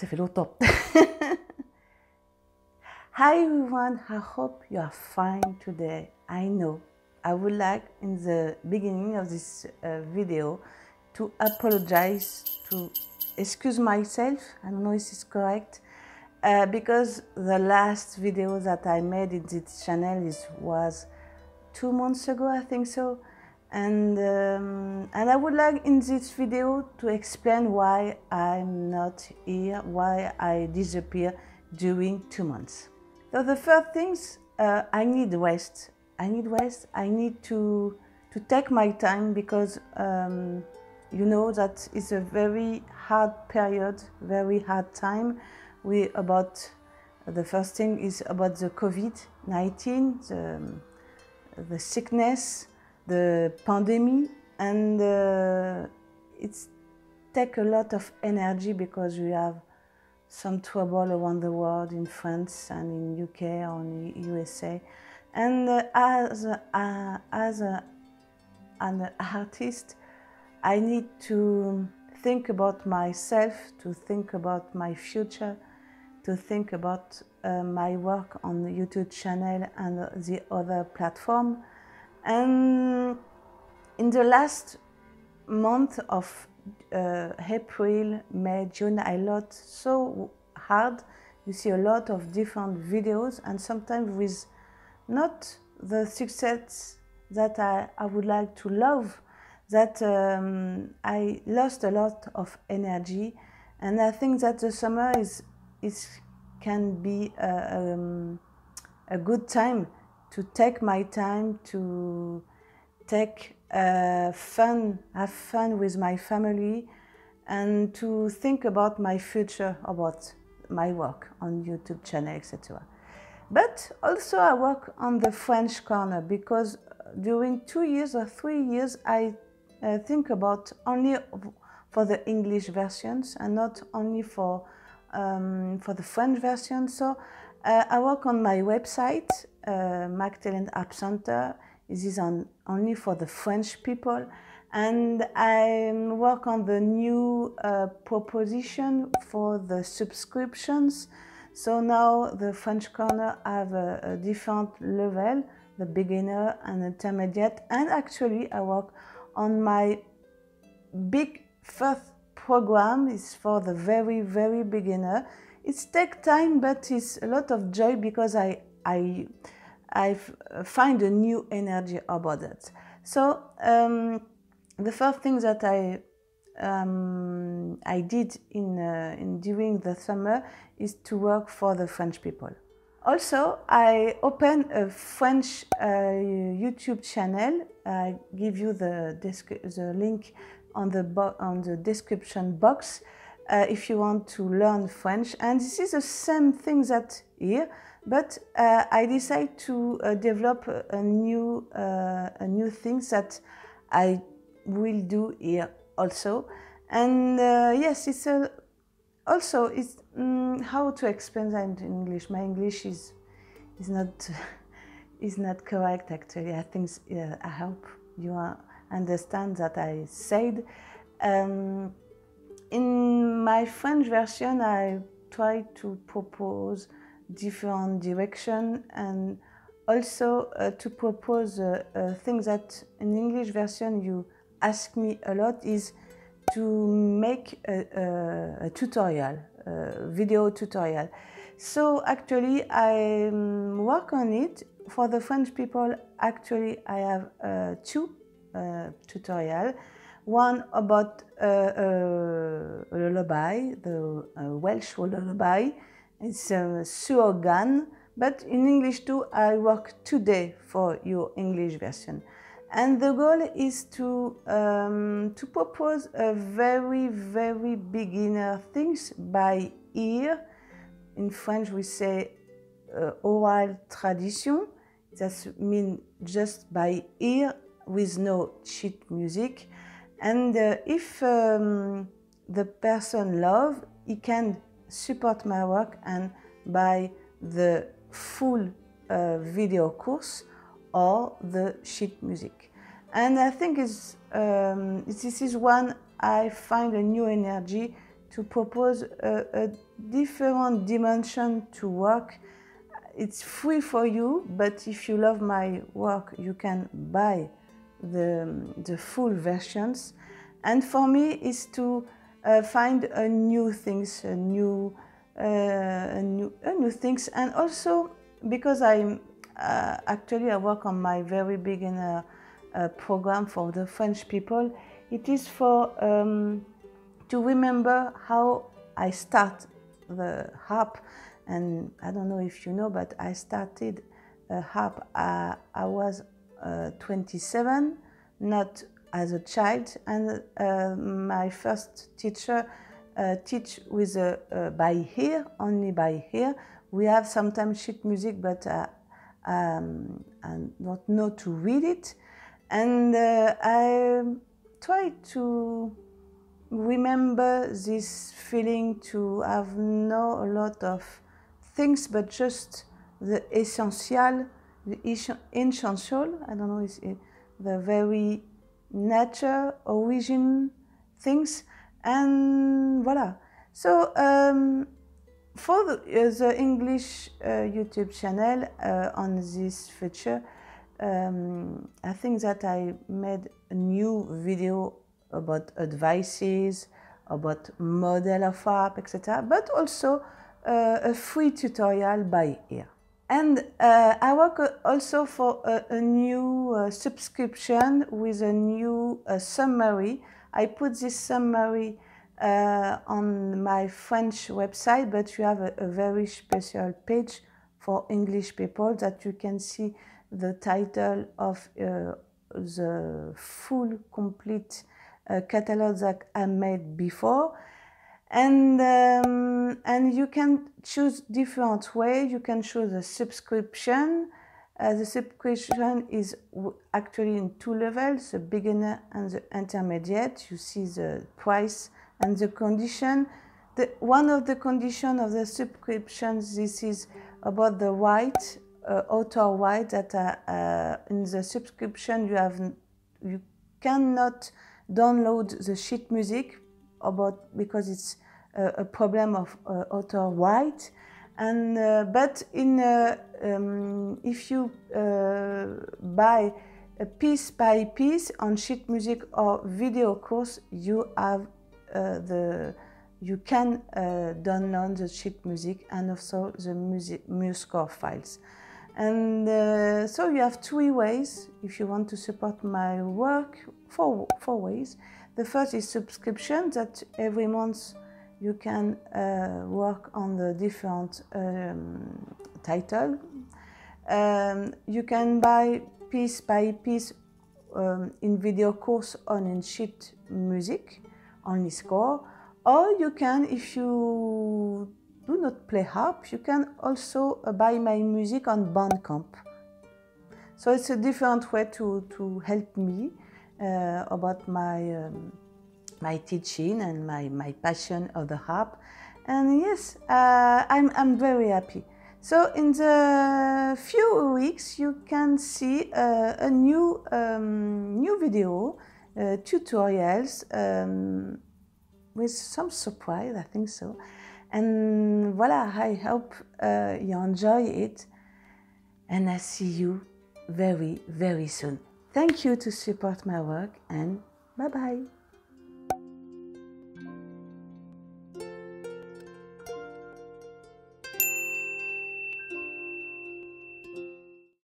זה אפילו טוב. Hi everyone, I hope you are fine today. I know I would like in the beginning of this video to apologize, to excuse myself, I don't know if it's correct, because the last video that I made in this channel was 2 months ago, I think so, and I would like in this video to explain why I'm not here, why I disappear during 2 months. So the first things, I need rest. I need to take my time because you know that it's a very hard period, very hard time. The first thing is about the COVID-19, the sickness, the pandemic, and it's take a lot of energy because we have some trouble around the world, in France and in UK or in USA. And as an artist, I need to think about myself, to think about my future, to think about my work on the YouTube channel and the other platform. And in the last month of April, May, June, I lot so hard. You see a lot of different videos and sometimes with not the success that I would like to love, that I lost a lot of energy, and I think that the summer can be a good time to take my time, to take have fun with my family, and to think about my future, about my work on YouTube channel, etc. But also I work on the French corner because during 2 years or 3 years I think about only for the English versions and not only for the French version. So I work on my website, McTelenn App Center. This is only for the French people, and I work on the new proposition for the subscriptions. So now the French corner have a different level, the beginner and intermediate, and actually I work on my big first program. Is for the very, very beginner. It takes time, but it's a lot of joy because I find a new energy about that. So the first thing that I did in during the summer is to work for the French people. Also, I open a French YouTube channel. I give you the link on the description box if you want to learn French. And this is the same thing that here, but I decide to develop a new thing that I will do here also. And yes, it's also it's how to explain that in English. My English is not correct actually. I think I hope you understand that I said. In my French version, I try to propose different direction and also to propose things that in English version you ask me a lot is to make a tutorial, a video tutorial. So actually I work on it. For the French people, actually I have two tutorial. One about lullaby, the Welsh lullaby. It's a suorgan, but in English too, I work today for your English version. And the goal is to propose a very, very beginner things by ear. In French we say oral tradition. That means just by ear with no sheet music. And if the person loves, he can support my work and buy the full video course or the sheet music. And I think this is one I find a new energy to propose a different dimension to work. It's free for you, but if you love my work, you can buy the full versions. And for me, is to find a new things, a new things, and also because I'm actually I work on my very beginner program for the French people. It is for to remember how I start the harp. And I don't know if you know, but I started harp. I was 27, not as a child, and my first teacher teach with by ear, only by ear. We have sometimes sheet music, but I don't know to read it. And I try to remember this feeling to have no a lot of things, but just the essential, I don't know, is the very nature, origin things, and voilà. So for the English YouTube channel on this feature, I think that I made a new video about advices, about model of harp, etc., but also a free tutorial by ear. And I work also for a new subscription with a new summary. I put this summary on my French website, but you have a very special page for English people that you can see the title of the full, complete catalog that I made before. And you can choose different ways. You can choose a subscription. The subscription is actually in two levels, the beginner and the intermediate. You see the price and the condition. One of the conditions of the subscriptions, this is about the right, author right, that in the subscription you cannot download the sheet music because it's a problem of author right, and but in if you buy a piece by piece on sheet music or video course, you have you can download the sheet music and also the MuScore files, and so you have three ways if you want to support my work. Four ways. The first is subscription, that every month you can work on the different title. You can buy piece by piece in video course or in sheet music, only score. Or you can, if you do not play harp, you can also buy my music on Bandcamp. So it's a different way to help me about my teaching and my passion of the harp. And yes, I'm very happy. So in the few weeks you can see a new new video tutorials with some surprise, I think so. And voilà, I hope you enjoy it, and I see you very, very soon. Thank you to support my work, and bye-bye.